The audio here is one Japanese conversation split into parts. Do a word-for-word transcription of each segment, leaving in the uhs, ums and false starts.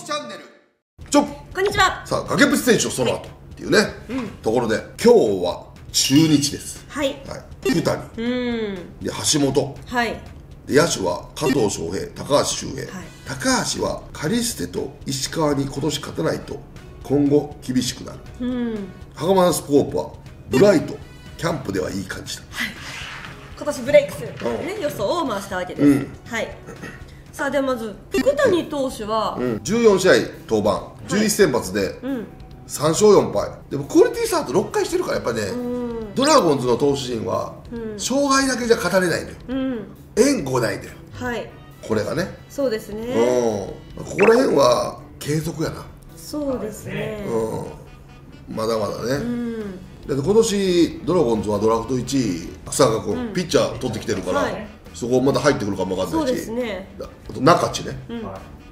きチャンネルちょっこんにちは。さあ崖っぷち選手をその後っていうね、うん、ところで今日は中日です。はい、福谷、はい、うんで橋本、はい、で野手は加藤翔平、高橋周平、はい、高橋はカリステと石川に今年勝たないと今後厳しくなる。うん、袴田スポープはブライトキャンプではいい感じだ。はい、今年ブレイクする、ね、予想を回したわけです。うん、はい。さあではまず福谷投手は、うん、じゅうよん試合登板、じゅういち先発でさんしょうよんぱい。でもクオリティスタートろっかいしてるからやっぱね、うん、ドラゴンズの投手陣は、うん、勝敗だけじゃ語れないんだよ。うん、援護ないんだよ。はい。これがね。そうですね。うん。ここら辺は継続やな。そうですね。うん。まだまだね。うん。今年ドラゴンズはドラフトいちい草加君、うん、ピッチャー取ってきてるから、はい、そこまた入ってくるかもわかんないし、ね、あと中地ね、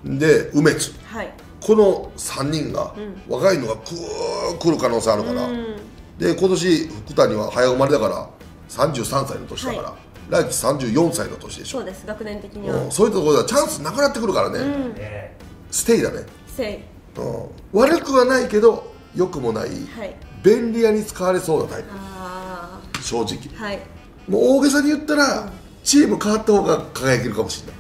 うん、で梅津、はい、このさんにんが、うん、若いのがくー来る可能性あるから、うん、で今年福谷は早生まれだからさんじゅうさんさいの年だから、はい、来季さんじゅうよんさいの年でしょ。そうです、学年的には、うん、そういったところではチャンスなくなってくるからね、うん、ステイだね。ステイ、うん、悪くはないけど良くもない、はい、便利屋に使われそうなタイプ、正直、はい、もう大げさに言ったら、うん、チーム変わった方が輝けるかもしれない。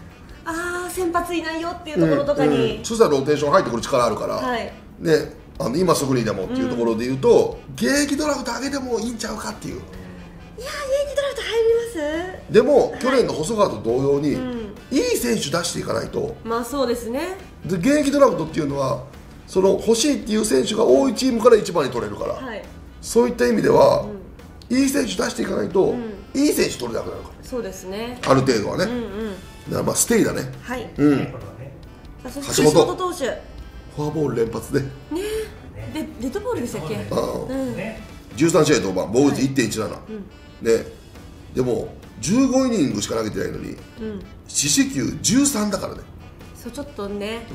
ああ、先発いないよっていうところとかに、うんうん、そしたらローテーション入ってくる力あるから、はいね、あの今すぐにでもっていうところで言うと、うん、現役ドラフト上げてもいいんちゃうかっていう。いや、現役ドラフト入ります。でも去年の細川と同様に、はい、うん、いい選手出していかないと。まあそうですね。で現役ドラフトっていうのはその欲しいっていう選手が多いチームからいちばんに取れるから、はい、そういった意味では、うん、いい選手出していかないと、うん、いい選手取れなくなるから。そうですね、ある程度はね、うんうん、だからまあステイだね。はい、うん、そして橋本投手フォアボール連発でね、でデッドボールでしたっけ、じゅうさん試合登板、防御率 いってんいちなな、はい、うん、で, でもじゅうごイニングしか投げてないのに、うん、よんしきゅうじゅうさんだからね。そう、ちょっとね、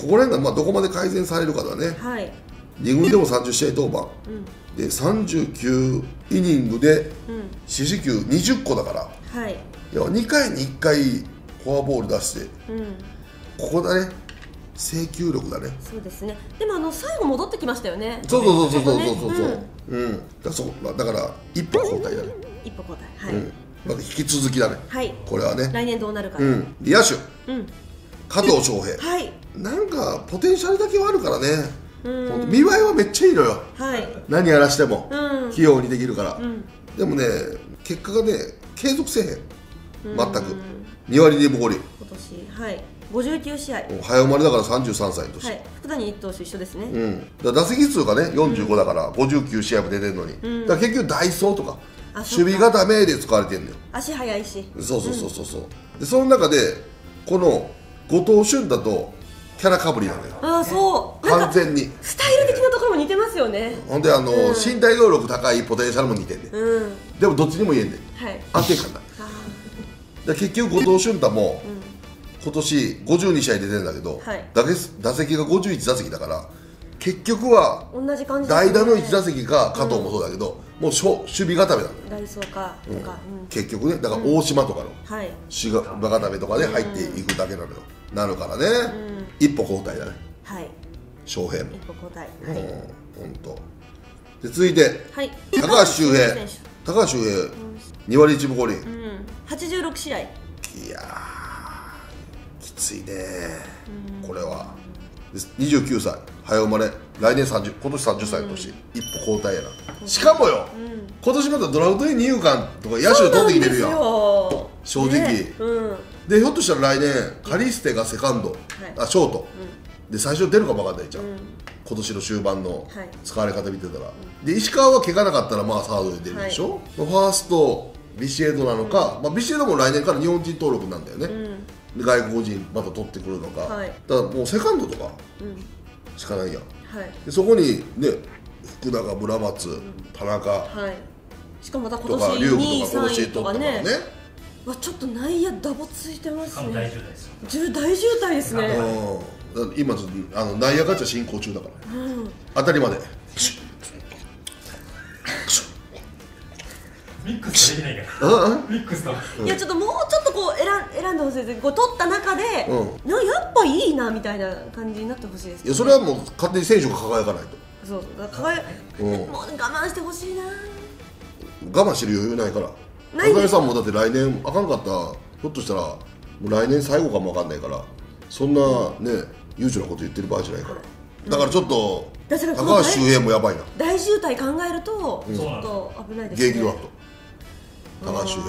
ここら辺がまあどこまで改善されるかだね。はい、にぐんでもさんじゅうしあい登板、うん、でさんじゅうきゅうイニングでよんしきゅうにじゅっこだから、はい、にかいにいっかいフォアボール出して、うん、ここだね、制球力だね。そうですね。でもあの最後戻ってきましたよね。そうそうそうそうそうそうそう、うん、だそうだから一歩後退だね。一歩後退、はい、うん、まあ引き続きだね。はい、これはね。来年どうなるか。うん、野手。うん。加藤翔平、はい、なんかポテンシャルだけはあるからね、見栄えはめっちゃいいのよ、はい、何やらしても、うん、器用にできるから、うん、でもね、結果がね、継続せえへん、全く、にわりにぶごりん、今年、はい、ごじゅうきゅうしあい、早生まれだからさんじゅうさんさいの年、はい、福谷一投手、一緒ですね、うん、打席数がね、よんじゅうごだから、ごじゅうきゅうしあいも出てるのに、うん、だから結局、ダイソーとか。守備固めで使われてるのよ。足速いし、そうそうそうそう、うん、でその中で、この後藤俊太とキャラかぶりなんだよ。ああ、そう。完全に。スタイル的なところも似てますよね。ほんであの身体能力高いポテンシャルも似てんね。でもどっちにも言えんね。安定感だ。結局後藤俊太も今年ごじゅうにしあい出てんだけど、打席がごじゅういちだせきだから結局は代打のいちだせきか加藤もそうだけど、もう守備固めなんだよ。結局ね、だから大島とかの守備固めとかで入っていくだけなのよ。なるからね、一歩後退だね、翔平も。本当で続いて、高橋周平、高橋周平、にわりいちぶごりん、はちじゅうろくしあい。いやきついね、これは。にじゅうきゅうさい、早生まれ、来年さんじゅう、今年さんじゅっさいの年、一歩後退やな。しかもよ、今年またドラフトに二遊間とか野手を取ってきてるやん、正直。でひょっとしたら来年カリステがセカンド、あショートで最初出るかもわかんないじゃん、今年の終盤の使われ方見てたら。で石川は怪我なかったらまあサードに出るでしょ。ファーストビシエドなのか、ビシエドも来年から日本人登録なんだよね。外国人また取ってくるのか、ただもうセカンドとかしかないやん。そこにね、福永、村松、田中しかもまた今年にい、さんいとかね。わ、ちょっと内野ダボついてますね。大渋滞ですね。今あの内野ガチャ進行中だから、うん、当たりまでミックスできないから。いやちょっともうちょっととこう選ん、選んでほしいです。こう取った中で、うん、なやっぱいいなみたいな感じになってほしいです、ね。いやそれはもう勝手に選手が輝かないと。そう輝、うん、もう我慢してほしいな。我慢してる余裕ないから。赤嶺さんもだって来年あかんかったらひょっとしたらもう来年最後かもわかんないからそんなね悠長なこと言ってる場合じゃないから。だからちょっと高橋周平もやばいな。大渋滞考えるとちょっと危ないですね。現役の後高橋周平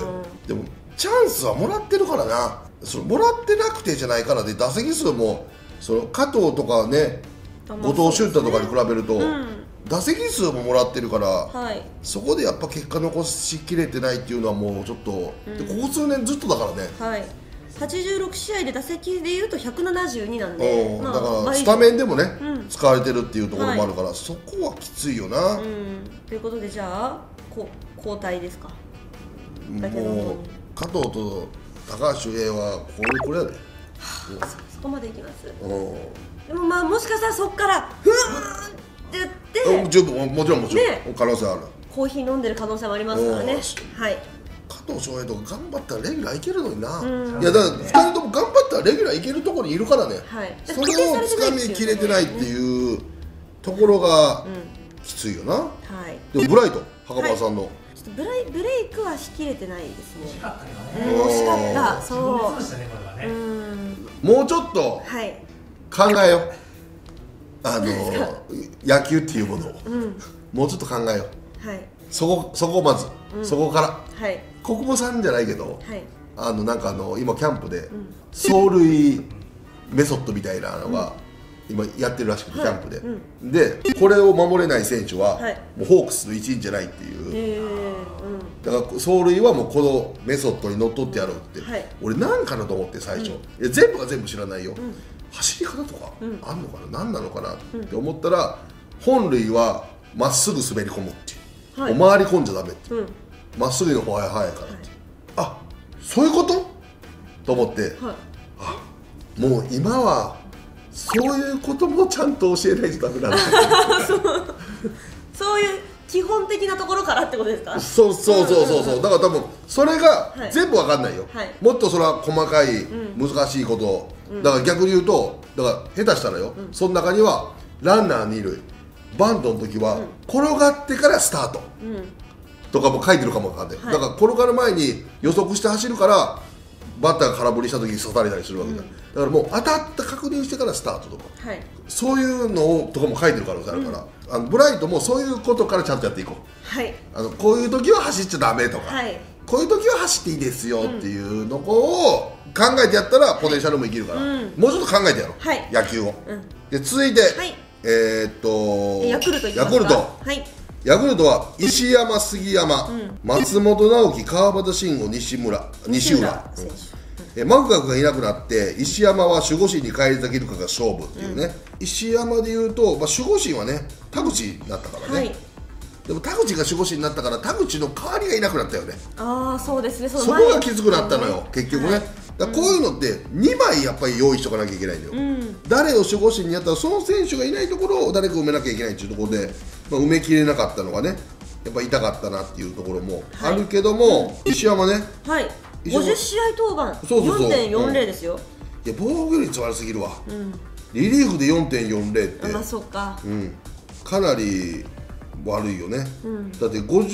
でもチャンスはもらってるからな。そのもらってなくてじゃないからで打席数もその加藤とかね後藤俊太とかに比べると打席数ももらってるからそこでやっぱ結果残しきれてないっていうのはもうちょっとここ数年ずっとだからね。はちじゅうろくしあいで打席でいうとひゃくななじゅうになんで、だからスタメンでもね、うん、使われてるっていうところもあるから、はい、そこはきついよな。うん、ということで、じゃあ、こ交代ですか。もう加藤と高橋周平はこれこれやで、ねはあ、そ, そこまでいきます。でもまあもしかしたらそこからふーんって言って、うん、十分もちろんもちろん、ね、可能性ある。コーヒー飲んでる可能性もありますからね。はい。加藤翔平とか頑張ったらレギュラーいけるのにな。いやだからふたりとも頑張ったらレギュラーいけるところにいるからね。それをつかみきれてないっていうところがきついよな。でもブライト袴田さんのブレイクはしきれてないですね。惜しかったよね。惜しかった。そうもうちょっと考えよう。あの野球っていうものをもうちょっと考えよう。そこそこまずそこからはい国母さんじゃないけど、はい、あのなんかあの今キャンプで走塁メソッドみたいなのが今やってるらしくて、キャンプで、はいうん、でこれを守れない選手は、はい、もうホークスの一員じゃないっていう、うん、だから走塁はもうこのメソッドにのっとってやろうって、はい、俺なんかなと思って最初、うん、いや全部が全部知らないよ、うん、走り方とかあんのかな、うん、何なのかなって思ったら本塁はまっすぐ滑り込むっていう、はい、もう回り込んじゃダメっていう。うんまっすぐの方が速いからって、はい、あそういうことと思って、はい、あもう今はそういうこともちゃんと教えないとダメなんだそういう基本的なところからってことですか。そうそうそうそうそうだから多分それが全部わかんないよ、はいはい、もっとそれは細かい難しいことを、うん、だから逆に言うとだから下手したらよ、うん、その中にはランナーに塁バントの時は転がってからスタート、うんうんとかも書いてるかもわかんない、はい、だから転がる前に予測して走るからバッターが空振りした時に刺されたりするわけだ、うん、だからもう当たった確認してからスタートとか、はい、そういうのとかも書いてる可能性あるから、うん、あのブライトもそういうことからちゃんとやっていこう、はい、あのこういう時は走っちゃダメとか、はい、こういう時は走っていいですよっていうのを考えてやったらポテンシャルもいけるから、うん、もうちょっと考えてやろう、はい、野球を、うん、で続いて、はい、えっとヤクルトいきますか。ヤクルトは石山、杉山、うん、松本直樹、川端慎吾、西村、西浦、マクガクがいなくなって、石山は守護神に返り咲けるかが勝負っていうね、うん、石山でいうと、まあ、守護神はね、田口になったからね、はい、でも田口が守護神になったから、田口の代わりがいなくなったよね、あーそうですね、そこがきつくなったのよ、結局ね。はいだこういうのってにまいやっぱり用意しとかなきゃいけないんだよ、うん、誰を守護神にやったらその選手がいないところを誰か埋めなきゃいけないっていうところで、まあ、埋めきれなかったのがねやっぱ痛かったなっていうところもあるけども、はい、石山ね、はい、ごじゅっしあいとうばん よんてんよんぜろ ですよ、いや防御率悪すぎるわ、うん、リリーフで よんてんよんぜろ ってまあそっか、うん、かなり悪いよね、うん、だってよん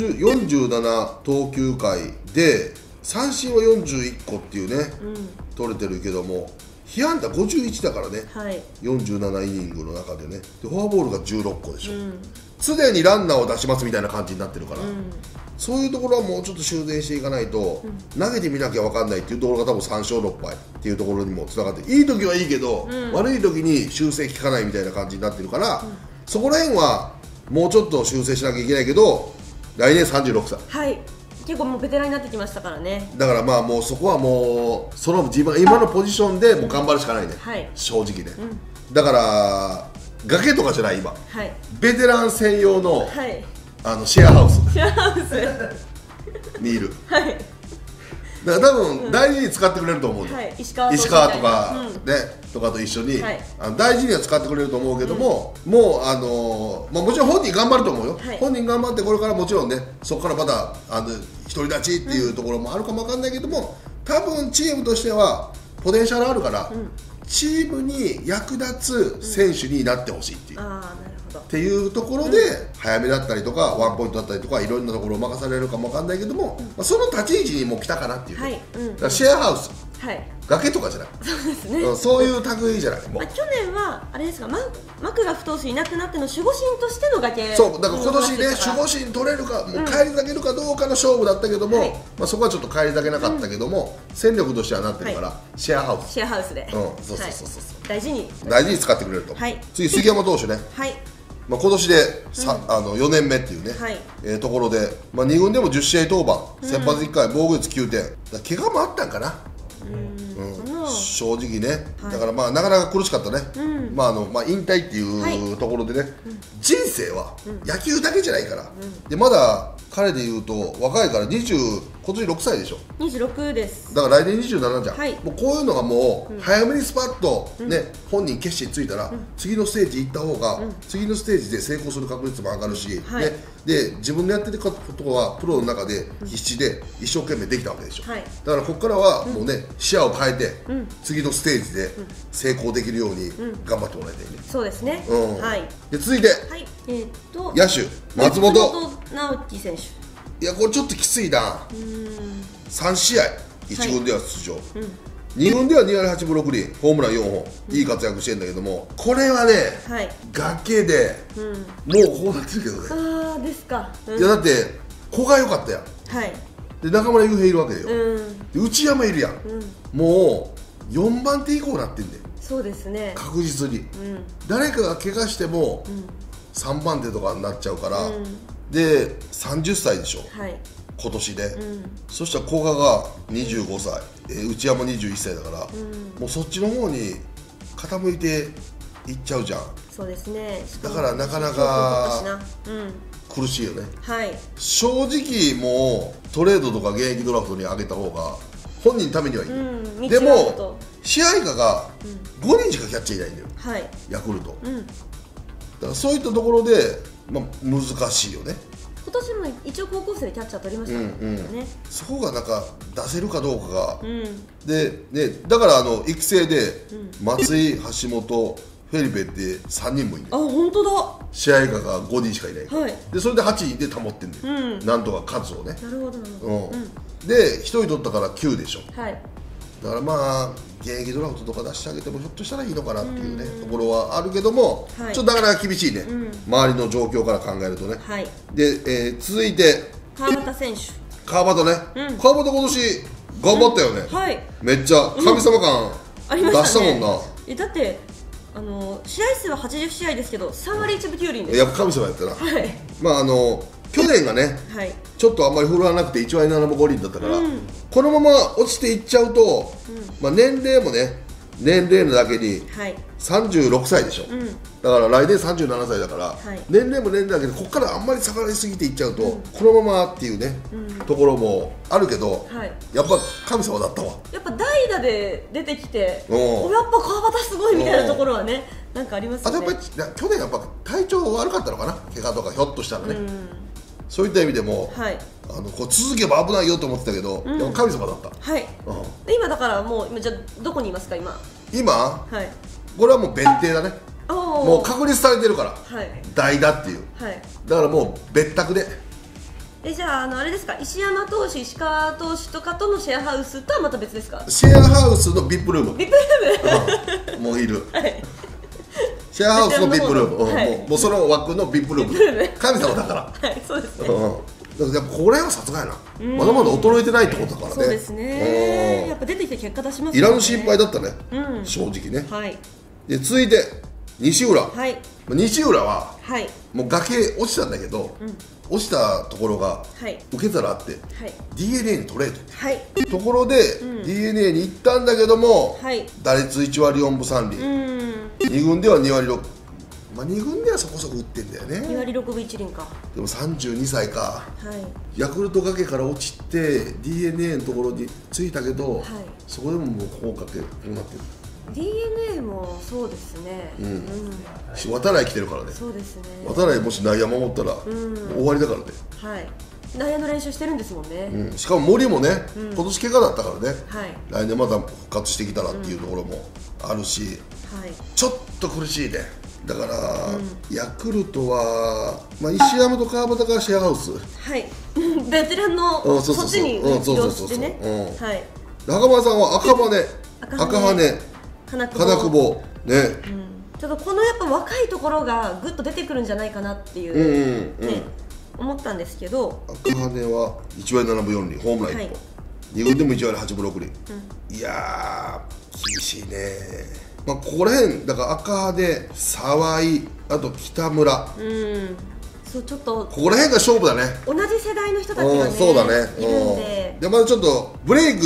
じゅうななとうきゅうかいで三振はよんじゅういっこっていうね、うん、取れてるけども被安打ごじゅういちだからね、はい、よんじゅうななイニングの中でねでフォアボールがじゅうろっこでしょ、うん、常にランナーを出しますみたいな感じになってるから、うん、そういうところはもうちょっと修正していかないと、うん、投げてみなきゃ分かんないっていうところが多分さんしょうろっぱいっていうところにもつながっていい時はいいけど、うん、悪い時に修正効かないみたいな感じになってるから、うん、そこら辺はもうちょっと修正しなきゃいけないけど来年さんじゅうろくさい。はい結構もうベテランになってきましたからね。だからまあもうそこはもうその自分今のポジションでもう頑張るしかないね、うんはい、正直ね、うん、だから崖とかじゃない今、はい、ベテラン専用の、はい、あのシェアハウスシェアハウスにいる、はい、だから多分大事に使ってくれると思う、うんはい、石川とかね、うん、とかと一緒に、はい、あの大事には使ってくれると思うけども、うん、もうあのーまあ、もちろん本人頑張ると思うよ、はい、本人頑張ってこれからもちろんねそこからまたあの独り立ちっていうところもあるかもわかんないけども、多分チームとしてはポテンシャルあるから、うん、チームに役立つ選手になってほしいっていう、うん、あー、なるほどっていうところで、うん、早めだったりとかワンポイントだったりとかいろんなところを任されるかもわかんないけども、うん、まあ、その立ち位置にもう来たかなっていう、はい、うん、だからシェアハウス、はい、崖とかじゃない、そうですね、そういう類じゃない。もう、まあ、去年はあれですか、マクガフ投手いなくなっての守護神としての崖、そうだから今年ね、守護神取れるか、もう返り咲けるかどうかの勝負だったけども、うん、まあ、そこはちょっと返り咲けなかったけども、うん、戦力としてはなってるから、はい、シェアハウス、シェアハウスで、うん、そうそうそうそう、はい、大事に大事に使ってくれると、はい、次杉山投手ね、はい、まあ今年でさ、うん、あのよねんめっていうね、はい、えー、ところで、まあ、に軍でもじゅっしあい登板、先発いっかい、防御率きゅうてん、だ怪我もあったんかな、正直ね、はい、だからまあなかなか苦しかったね、うん、まああのまあ、引退っていうところでね、はい、人生は野球だけじゃないから、うん、でまだ彼でいうと若いからにじゅう、今年ろくさいでしょ、にじゅうろくです、だから来年にじゅうななじゃん、はい、もうこういうのがもう早めにスパッと、ね、うん、本人決心ついたら、うん、次のステージ行った方が、うん、次のステージで成功する確率も上がるし、はい、ね、で自分のやってることはプロの中で必死で一生懸命できたわけでしょ、はい、だからここからはもうね、うん、視野を変えて、うん、次のステージで成功できるように頑張ってもらいたいね、うん、そうですね、うん、はい、で続いて、はい、えー、っと野手松本直樹選手、いやこれちょっときついな、さんしあいいち軍では出場、はい、うん、に軍ではにわりはちぶろくりん、ホームランよんほん、うん、いい活躍してるんだけども、これはね、はい、崖で、うん、もうこうなってるけどね、あーですか、うん、いやだって子が良かったやん、はい、で中村悠平いるわけよ、うん、で内山いるやん、うん、もうよんばんて以降なってんだよ、そうですね、確実に、うん、誰かが怪我しても、うん、さんばんてとかになっちゃうから、うん、でさんじゅっさいでしょ、はい、今年で、うん、そしたら古賀がにじゅうごさい、うん、え内山にじゅういっさいだから、うん、もうそっちの方に傾いていっちゃうじゃん、そうですね、だからなかなか苦しいよね、はい、正直もうトレードとか現役ドラフトに上げた方が本人のためにはいい、うん、でも支配下がごにんしかキャッチャーいないんだよ、はい、ヤクルト、うん、だからそういったところでまあ、難しいよね。今年も一応高校生でキャッチャー取りましたね、うん、うん、そこがなんか出せるかどうかが、うん、でね、だからあの育成で松井、橋本、フェリペってさんにんもいる、あ、本当だ、試合下がごにんしかいないから、はい、でそれではちいで保ってんだよ、うん、なんとか数をね、なるほど、うん、でひとり取ったからきゅうでしょ、はい、だからまあ現役ドラフトとか出してあげてもひょっとしたらいいのかなっていうね、ところはあるけども、はい、ちょっとなかなか厳しいね、うん、周りの状況から考えるとね、はい、で、えー、続いて川端選手、川端ね、うん、川端今年頑張ったよね、うん、はい、めっちゃ神様感、うん、出したもんな、ね、えだってあの試合数ははちじゅっしあいですけどさんわりいちぶきゅうりんです、やっぱ神様やったな、はい、まああの去年がね、はい、ちょっとあんまり振るわなくていちわりななぶごりんだったから、うん、このまま落ちていっちゃうと、うん、まあ年齢もね、年齢のだけにさんじゅうろくさいでしょ、うん、だから来年さんじゅうななさいだから、はい、年齢も年齢だけどここからあんまり下がりすぎていっちゃうと、うん、このままっていうね、うん、ところもあるけど、はい、やっぱ神様だったわ、やっぱ代打で出てきて、やっぱ川端すごいみたいなところはね、なんかありますよね、あとやっぱり去年やっぱ体調悪かったのかな、怪我とかひょっとしたらね、うん、そういった意味でも、はい、あのこう続けば危ないよと思ってたけど、うん、神様だった、はい、うん、今だからもう今じゃどこにいますか今、今、はい、これはもう弁定だね、もう確立されてるから、はい、代打っていう、はい、だからもう別宅で、えじゃあ、あのあれですか、石山投手、石川投手とかとのシェアハウスとはまた別ですか、シェアハウスの ブイアイピー ルーム、 ブイアイピー ルームもういる、はい、シェアハウスの ブイアイピー ルーム、はい、もう、もうその枠の ブイアイピー ルーム、神様だから、はい、そうですね、うん、だからこれはさすがやな、まだまだ衰えてないってことだからね、そうですね、やっぱ出てきて結果出しますよね、いらぬ心配だったね、うん、正直ね、はい、で続いて西浦、はい、西浦は、はい、もう崖落ちたんだけど、うん、落ちたところが受け皿あって、はい、ディーエヌエー に取れと、はい、ところで、うん、ディーエヌエー に行ったんだけども、はい、打率いちわりよんぶさんりん、うん、に軍ではにわりろく、まあ、に軍ではそこそこ打ってんだよね、にわりろくぶいちりんか、でもさんじゅうにさいか、はい、ヤクルト崖から落ちて ディーエヌエー のところについたけど、はい、そこでももうここかけこうなってる、 ディーエヌエー もそうですね、うん、うん、渡来来てるからね、そうですね、渡来もし内野守ったら、うん、終わりだからね、はい、内野の練習してるんですもんね、うん、しかも森もね、うん、今年怪我だったからね、はい、来年また復活してきたらっていうところもあるし、うんはい、ちょっと苦しいね。だから、うん、ヤクルトは、まあ、石山と川端がシェアハウス、はい、ベテランのそっちに移動してね。中村さんは赤羽、赤羽、金久保ね、うん、ちょっとこのやっぱ若いところがぐっと出てくるんじゃないかなっていう思ったんですけど、赤羽はいちわりななぶよんりん、ホームランいっぽん、はい、にぐんでもいちわりはちぶろくりん、うん、いやー厳しいね。まあここら辺だから赤羽、沢井、あと北村、うん、そうちょっとここら辺が勝負だね。同じ世代の人たちがね、そうだね、いるんで、でまだちょっとブレイク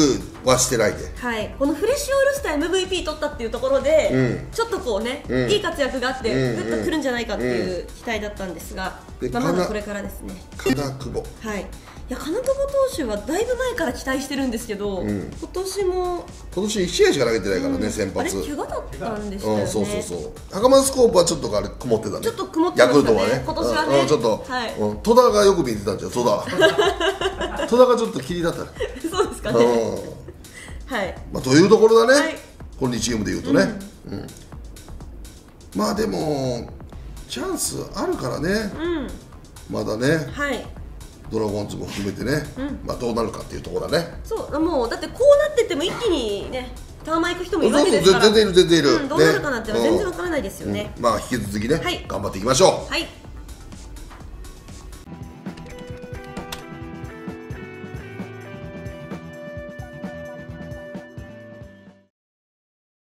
はしてないで、はい、このフレッシュオールスター エムブイピー 取ったっていうところで、うん、ちょっとこうね、うん、いい活躍があって、ぐっとくるんじゃないかっていう期待だったんですが、まあまだこれからですね。金久保、はい。いや金久保投手はだいぶ前から期待してるんですけど、うん、今年も今年いちしあいしか投げてないからね、うん、先発あれ怪我だったんでしたよね、うん、そうそうそう。高松スコープはちょっとあれ曇ってたね、ちょっと曇ってましたね、ヤクルトはね今年はね、うん、ちょっと、はいうん、戸田がよく見えてたんじゃん、戸田戸田がちょっと霧だったねそうですかね、うん、はい、まあ、というところだね、はい、このにチームでいうとね、うんうん、まあでもチャンスあるからね、うん、まだね、はい、ドラゴンズも含めてね、うん、まあどうなるかっていうところだね。そう、もうだってこうなってても一気にね、タワマン行く人もいるわけですから、そうそう、全然いる、全然いる、うん、どうなるかなっては全然わからないですよね、うんうん、まあ引き続きね、はい、頑張っていきましょう。はい。